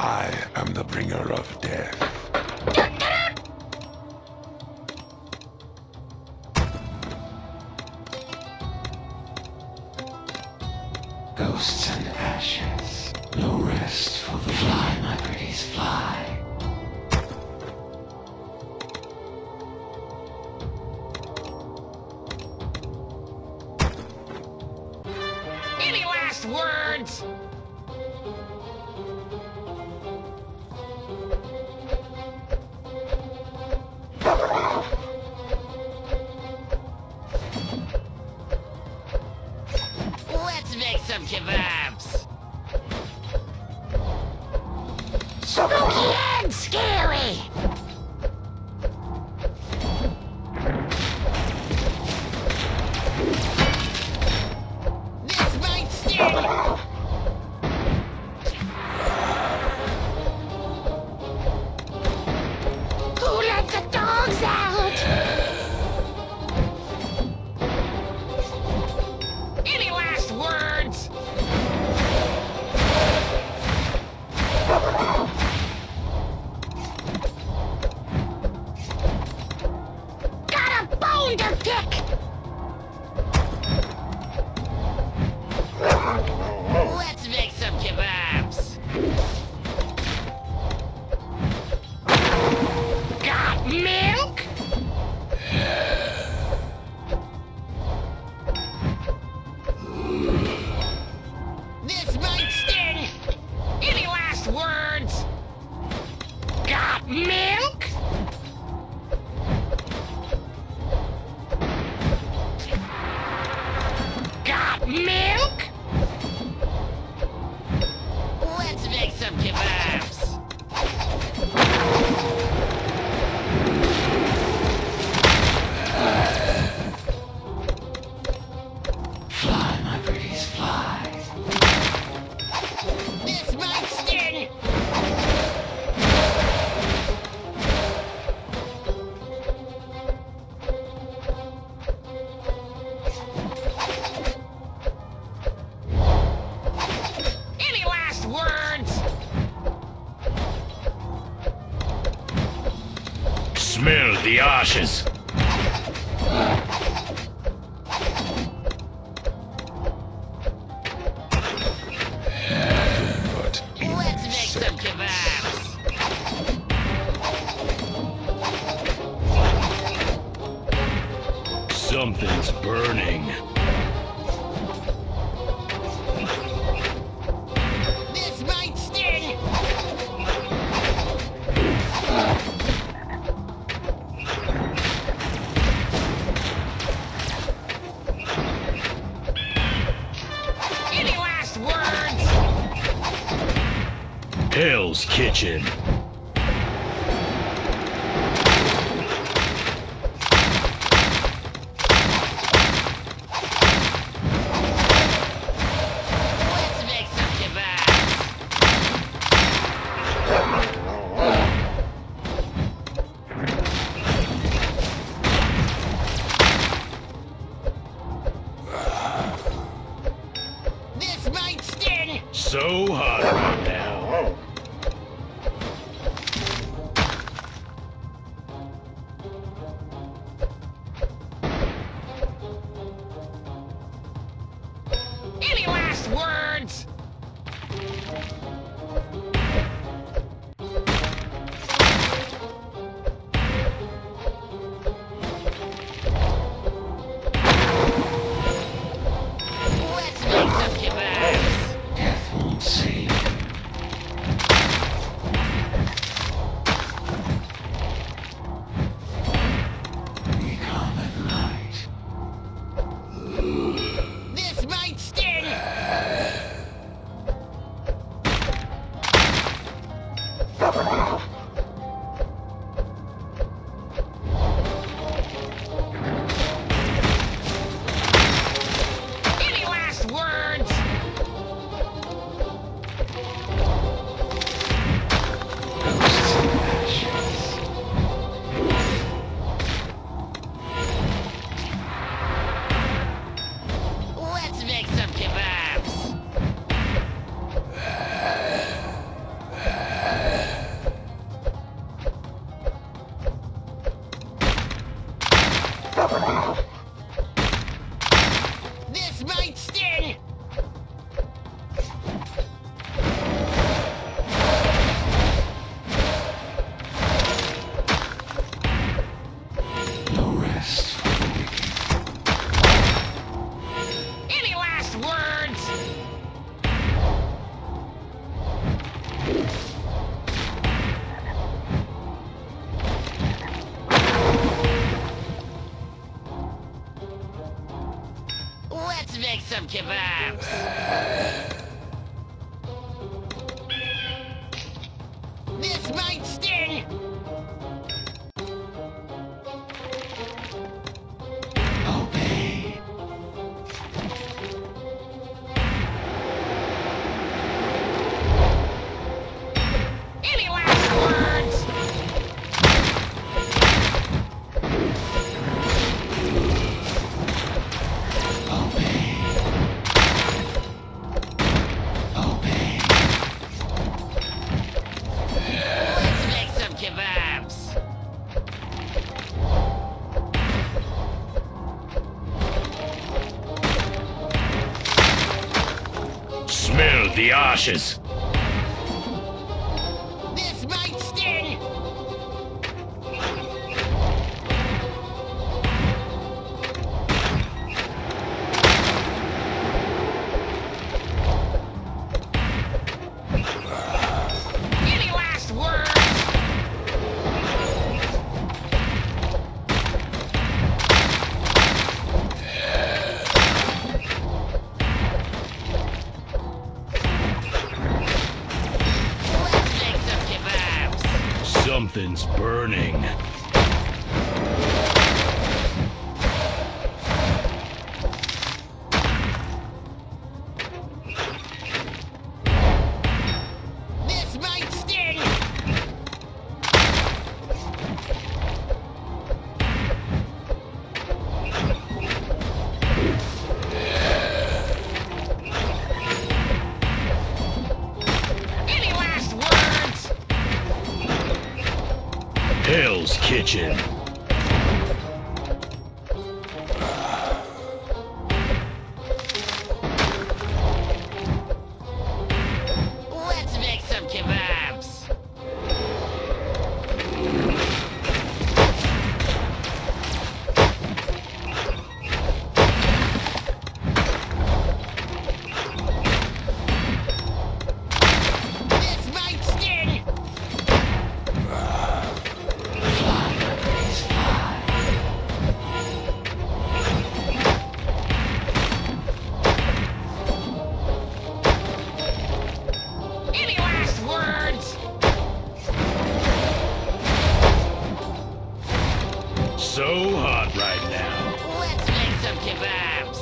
I am the bringer of death. Ghosts and ashes. No rest for the fly, my pretties, fly. Any last words? Let's make some kebabs! Spooky and scary! This might sting! Let's make some kebabs! Got milk? This might sting! Any last words? Got milk? Got milk? Let's make some kebabs! Fly, my pretties, fly! This might sting! Any last words? Smell the ashes! But Let's make some kebabs! Something's burning. This might sting! Any last words? Hell's Kitchen. Let's make some kebabs! This might sting! So hot right now. Any last words? Let's make some kebabs! Death won't save. Let's make some kebabs. This might sting. Obey. Any last words? Obey. Let's make some kebabs. Smell the ashes. This might sting. Any last words? Let's make some kebabs. Something's burning. This might sting. Any last words? Hell's Kitchen. Let's make some kebabs. This might sting. Fly, please, fly. Any last words? So hot right now. Let's make some kebabs.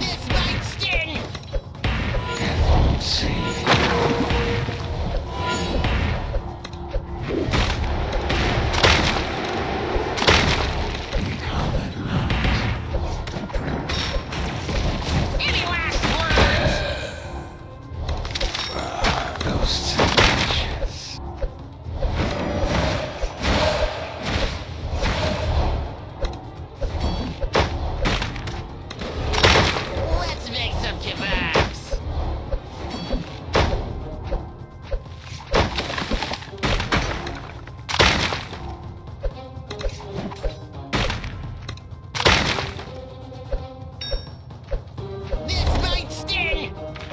This might sting. Any last words? Ghosts and ashes. Let's make some kebabs. This might sting. No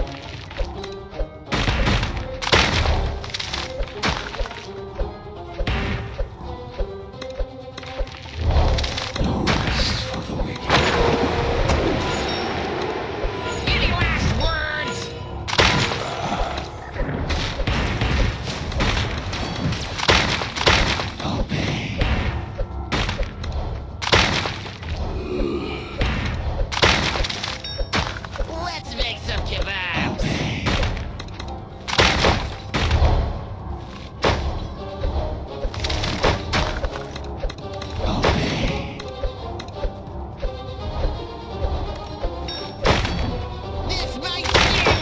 rest for the wicked. Any last words? Obey. Let's make some kebabs. Obey. Obey. This might sting.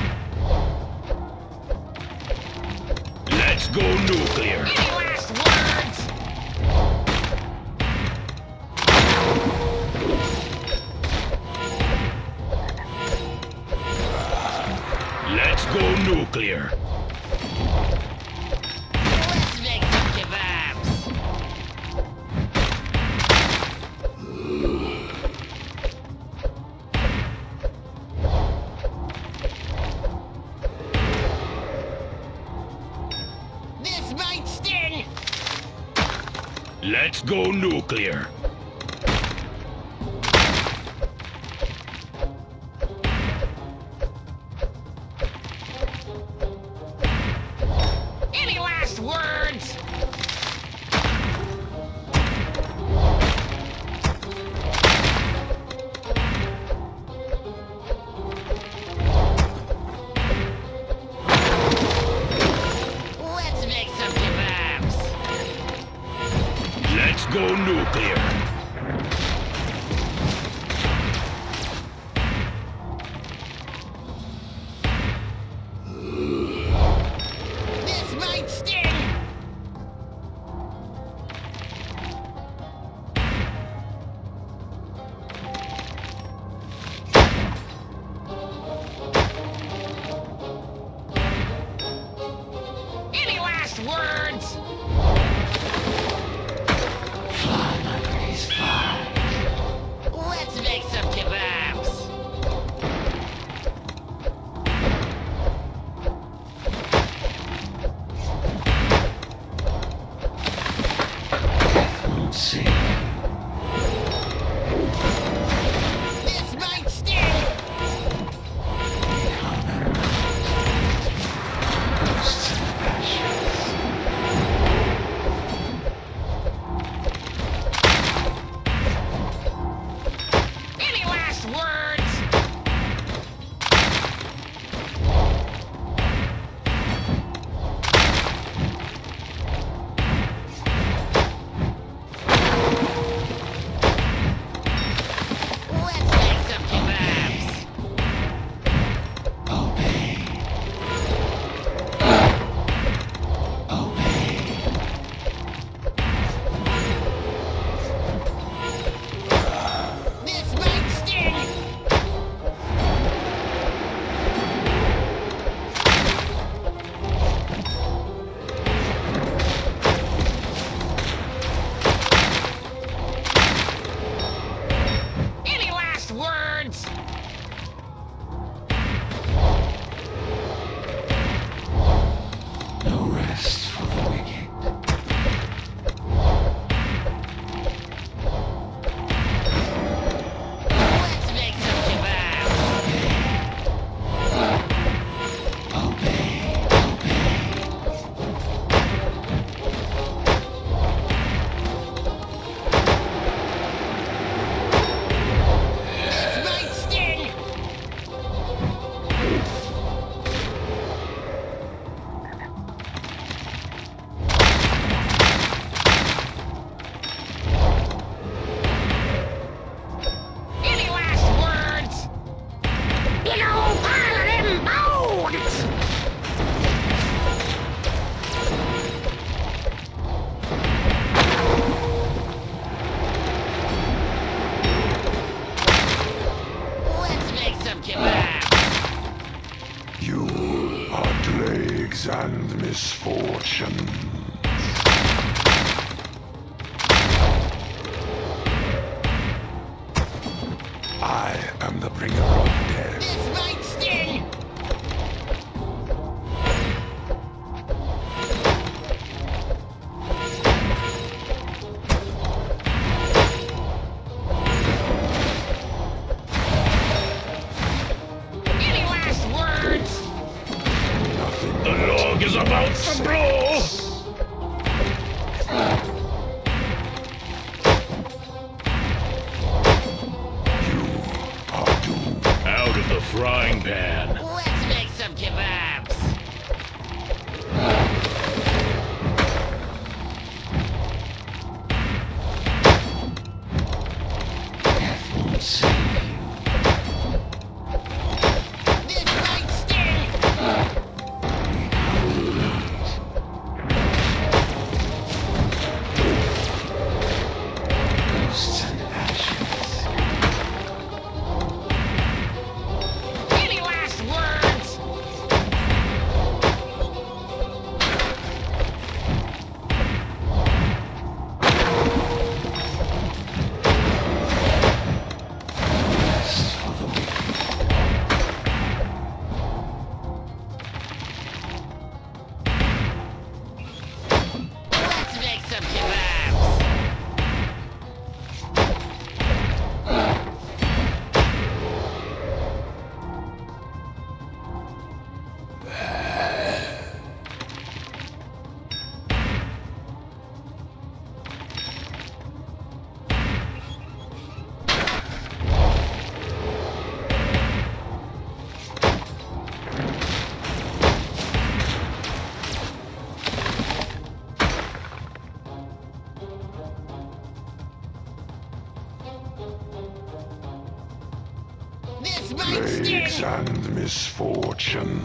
Let's go nuclear. Any last words? Let's go nuclear. Let's make some kebabs. Let's go nuclear. Any last words? Go nuclear. This might sting. Any last words? You are plagues and misfortunes. I am the bringer of death. This might sting! Is about to blow. You are doomed. Out of the frying pan. Let's make some kebabs. Death won't save you. This might sting. Plagues and misfortunes.